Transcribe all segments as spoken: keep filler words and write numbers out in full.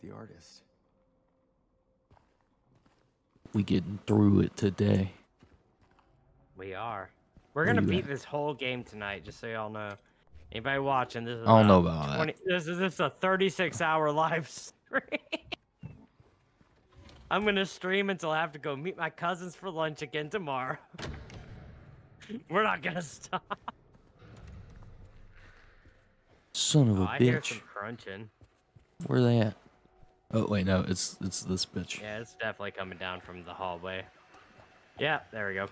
quite the artist. We getting through it today. We are. We're going to beat at? this whole game tonight, just so y'all know. Anybody watching, this is, I don't know about twenty, that. This is this is a thirty-six hour live stream. I'm going to stream until I have to go meet my cousins for lunch again tomorrow. We're not going to stop. Son of oh, a I bitch. I hear some crunching. Where are they at? Oh, wait, no, it's it's this bitch. Yeah, it's definitely coming down from the hallway. Yeah, there we go.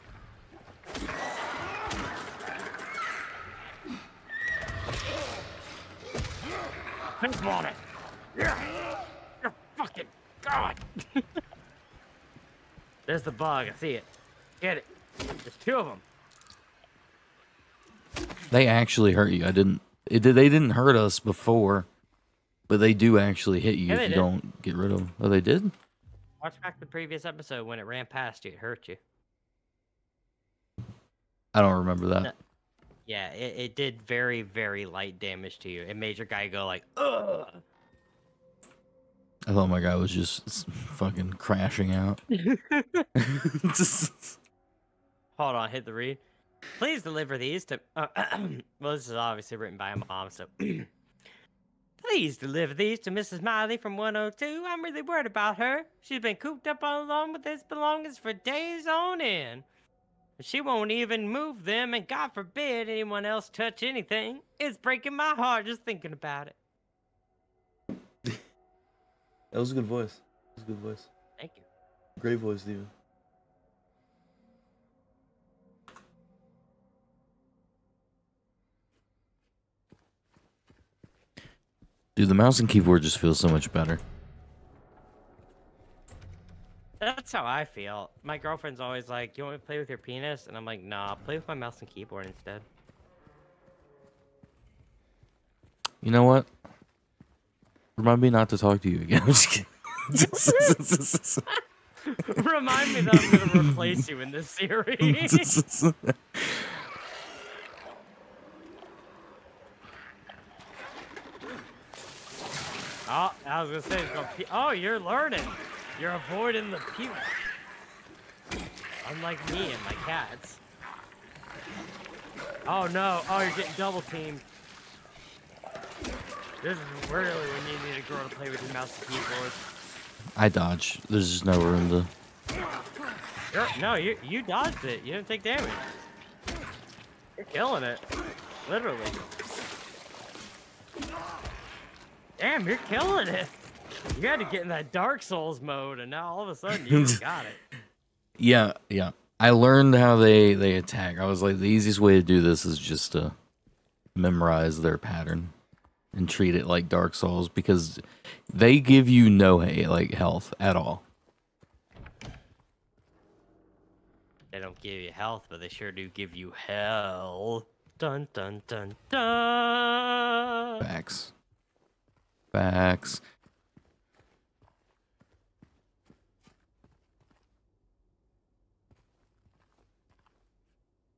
Think on it. Yeah. You're fucking God. There's the bug. I see it. Get it. There's two of them. They actually hurt you. I didn't. It, they didn't hurt us before. But they do actually hit you yeah, if you did. don't get rid of them. Oh, they did? Watch back the previous episode when it ran past you. It hurt you. I don't remember that. No. Yeah, it, it did very, very light damage to you. It made your guy go like, ugh. I thought my guy was just fucking crashing out. just... Hold on, hit the read. Please deliver these to... Uh, well, this is obviously written by my mom, so... Please deliver these to Missus Miley from one oh two. I'm really worried about her. She's been cooped up all along with his belongings for days on end. She won't even move them, and God forbid anyone else touch anything. It's breaking my heart just thinking about it. That was a good voice. That was a good voice. Thank you. Great voice, Steven. Dude, the mouse and keyboard just feels so much better. That's how I feel. My girlfriend's always like, you want me to play with your penis? And I'm like, nah, play with my mouse and keyboard instead. You know what? Remind me not to talk to you again. I'm just kidding. Remind me that I'm going to replace you in this series. Oh, I was gonna say, it's gonna pe oh, you're learning. You're avoiding the people. Unlike me and my cats. Oh no! Oh, you're getting double teamed. This is really when you need a girl to play with your mouse and keyboard. I dodge. There's just no room to. You're, no, you you dodged it. You didn't take damage. You're killing it, literally. Damn, you're killing it. You had to get in that Dark Souls mode, and now all of a sudden you got it. Yeah, yeah. I learned how they, they attack. I was like, the easiest way to do this is just to memorize their pattern and treat it like Dark Souls, because they give you no like health at all. They don't give you health, but they sure do give you hell. Dun, dun, dun, dun. Facts. Facts.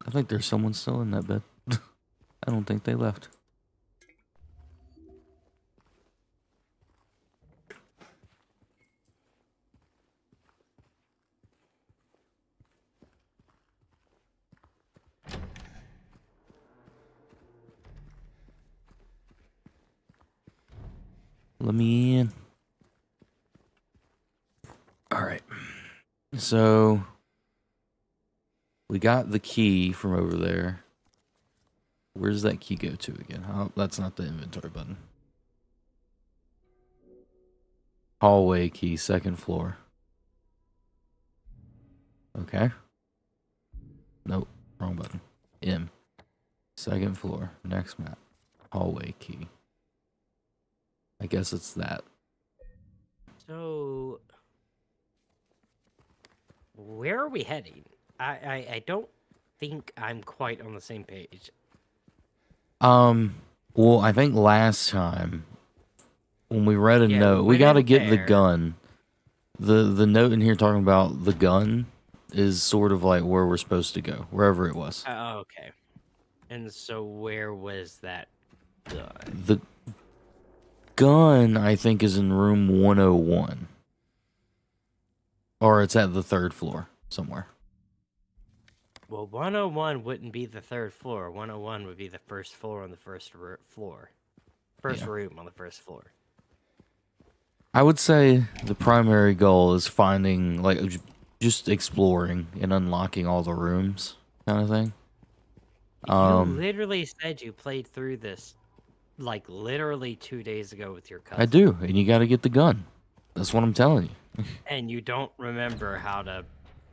I think there's someone still in that bed. I don't think they left. Let me in. All right. So we got the key from over there. Where does that key go to again? Oh, that's not the inventory button. Hallway key, second floor. Okay. Nope, wrong button. M. Second floor, next map. Hallway key. I guess it's that. So, where are we heading? I, I, I don't think I'm quite on the same page. Um, well, I think last time when we read a yeah, note, we got to get the gun. The, the note in here talking about the gun is sort of like where we're supposed to go, wherever it was. Uh, okay. And so where was that gun? The gun, I think, is in room one oh one. Or it's at the third floor somewhere. Well, one oh one wouldn't be the third floor. one oh one would be the first floor on the first floor. First yeah. room on the first floor. I would say the primary goal is finding, like, just exploring and unlocking all the rooms kind of thing. Um, you literally said you played through this, like, literally two days ago with your cousin. I do, and you got to get the gun. That's what I'm telling you. And you don't remember how to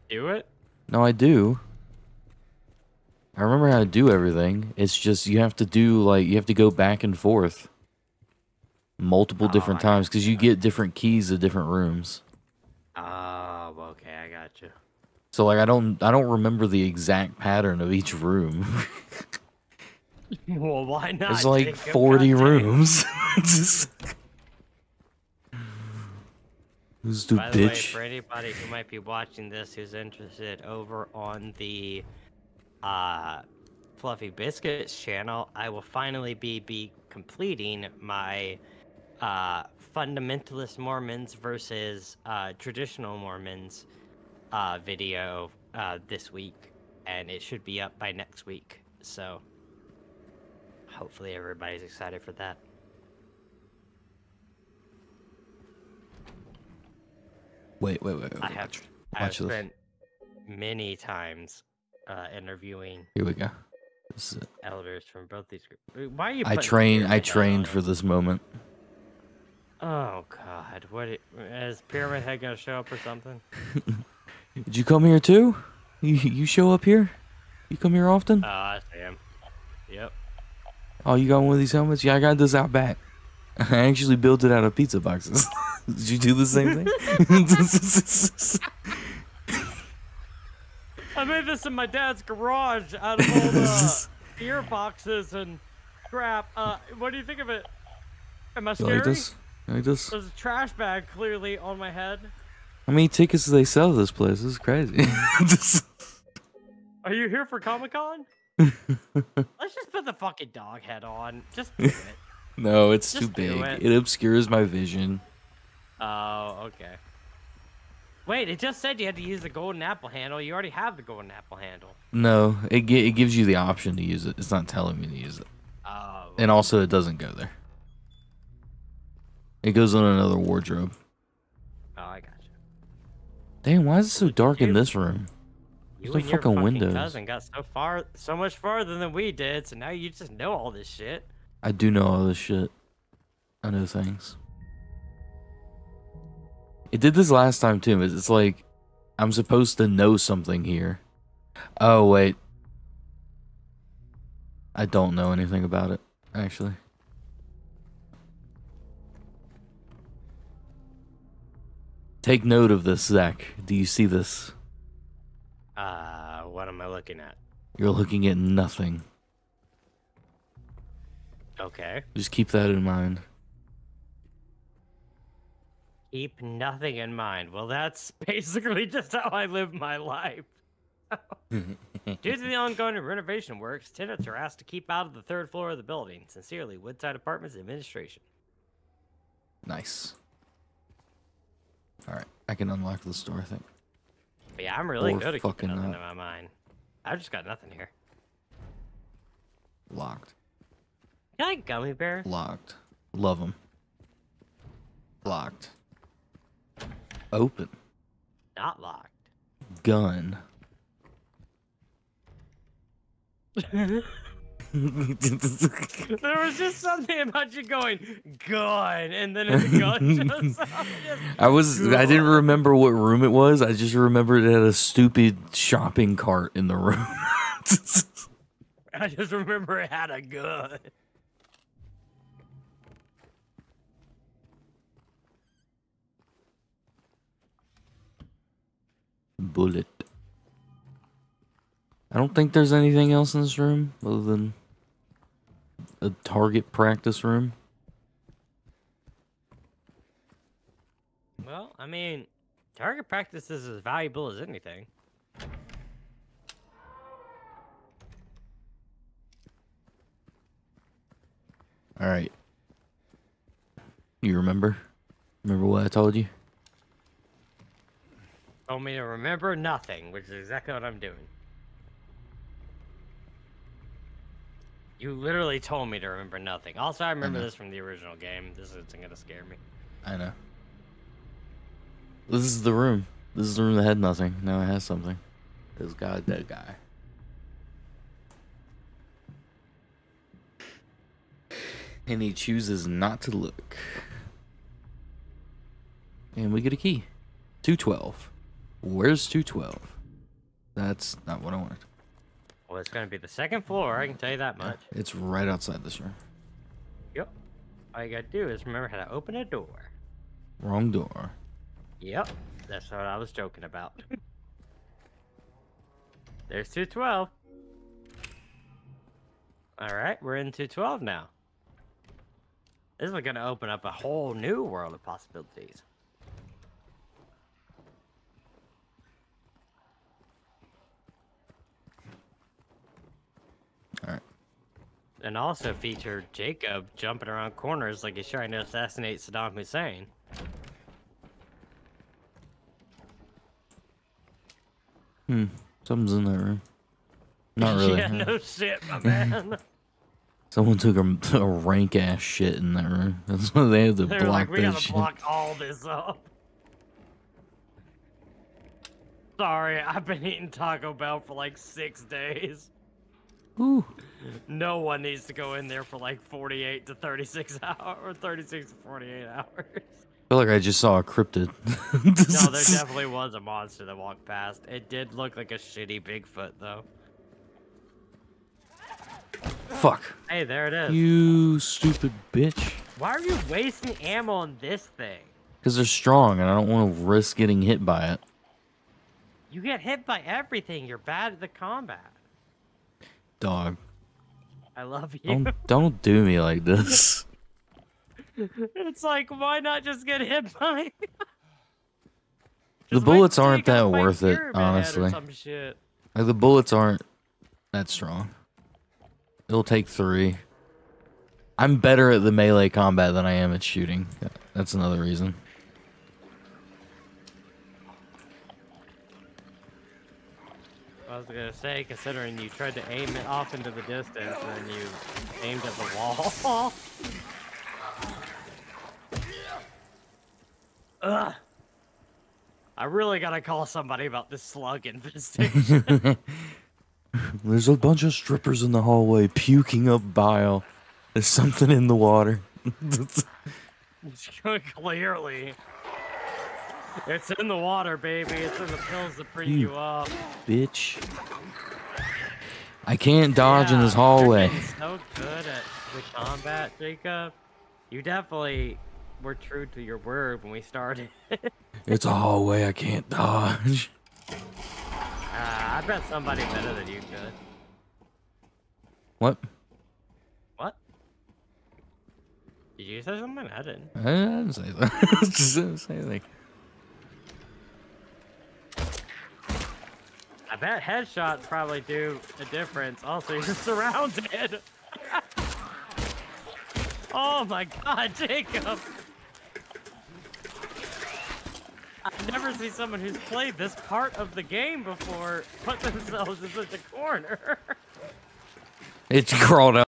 do it? No, I do. I remember how to do everything. It's just you have to do, like, you have to go back and forth multiple oh, different I times because you get different keys to different rooms. Oh, okay, I got you. So, like, I don't, I don't remember the exact pattern of each room. Well, why not? There's like forty rooms. Just... This dude, bitch. By the way, for anybody who might be watching this who's interested, over on the uh Fluffy Biscuits channel, I will finally be be completing my uh Fundamentalist Mormons versus uh Traditional Mormons uh video uh this week, and it should be up by next week, so hopefully everybody's excited for that. Wait, wait, wait, wait. I have, watch, I have watch spent this. many times Uh, interviewing. Here we go. This is it. Elders from both these groups. Why are you? I trained. I trained for this moment. Oh God! What it, is Pyramid Head gonna show up or something? Did you come here too? You you show up here? You come here often? Uh, I am. Yep. Oh, you got one of these helmets? Yeah, I got this out back. I actually built it out of pizza boxes. Did you do the same thing? I made this in my dad's garage out of old uh, beer boxes and crap. Uh, what do you think of it? Am I scary? You like this? You like this? There's a trash bag clearly on my head. How many tickets do they sell to this place? This is crazy. Are you here for Comic-Con? Let's just put the fucking dog head on. Just do it. No, it's just too big. It. it obscures my vision. Oh, okay. Wait, it just said you had to use the golden apple handle. You already have the golden apple handle. No, it gi it gives you the option to use it. It's not telling me to use it. Oh. And also, it doesn't go there. It goes on another wardrobe. Oh, I got you. Damn, why is it so dark you, in this room? You There's and no fucking, your fucking windows. Cousin got so far, so much farther than we did. So now you just know all this shit. I do know all this shit. I know things. It did this last time too. It's like I'm supposed to know something here. Oh wait, I don't know anything about it actually. Take note of this, Zach. Do you see this? Uh, what am I looking at? You're looking at nothing. Okay. Just keep that in mind. Keep nothing in mind. Well, that's basically just how I live my life. Due to the ongoing renovation works, tenants are asked to keep out of the third floor of the building. Sincerely, Woodside Apartments Administration. Nice. All right, I can unlock this door, I think. But yeah, I'm really or good at keeping nothing up. in my mind. I've just got nothing here. Locked. Can I gummy bears? Locked. Love them. Locked. Open. Not locked. Gun. There was just something about you going gun, and then the gun shows up. I was gun. I didn't remember what room it was. I just remembered it had a stupid shopping cart in the room. I just remember it had a gun. Bullet. I don't think there's anything else in this room other than a target practice room. Well, I mean, target practice is as valuable as anything. All right. You remember? Remember what I told you? Told me to remember nothing, which is exactly what I'm doing. You literally told me to remember nothing. Also, I remember I this from the original game. This isn't going to scare me. I know. This is the room. This is the room that had nothing. Now it has something. This guy, that guy. And he chooses not to look. And we get a key. two twelve. Where's two twelve? That's not what I wanted. Well, it's going to be the second floor, I can tell you that much. It's right outside this room. Yep. All you got to do is remember how to open a door. Wrong door. Yep. That's what I was joking about. There's two twelve. All right, we're in two twelve now. This is going to open up a whole new world of possibilities. Alright. And also featured Jacob jumping around corners like he's trying to assassinate Saddam Hussein. Hmm. Something's in that room. Not really. Yeah, no shit, my man. Someone took a, a rank-ass shit in that room. That's why they had to block like, we gotta shit. block all this up. Sorry, I've been eating Taco Bell for like six days. Ooh. No one needs to go in there for like forty-eight to thirty-six hours, or thirty-six to forty-eight hours. I feel like I just saw a cryptid. No, there definitely was a monster that walked past. It did look like a shitty Bigfoot, though. Fuck. Hey, there it is. You stupid bitch. Why are you wasting ammo on this thing? Because they're strong, and I don't want to risk getting hit by it. You get hit by everything. You're bad at the combat. Dog. I love you. Don't, don't do me like this. It's like, why not just get hit by The bullets aren't that worth it, honestly. Like, the bullets aren't that strong. It'll take three. I'm better at the melee combat than I am at shooting. That's another reason. I was gonna say, considering you tried to aim it off into the distance and you aimed at the wall. Ugh. I really gotta call somebody about this slug infestation. There's a bunch of strippers in the hallway puking up bile. There's something in the water. Clearly. It's in the water, baby. It's in the pills that bring you, you up. Bitch. I can't dodge yeah, in this hallway. You're so good at the combat, Jacob. You definitely were true to your word when we started. It's a hallway. I can't dodge. Uh, I bet somebody better than you could. What? What? Did you say something? I didn't. I didn't say that. I just didn't say anything. I bet headshots probably do a difference. Also, you're surrounded. Oh my god, Jacob. I've never seen someone who's played this part of the game before put themselves in such a corner. It's crawled out.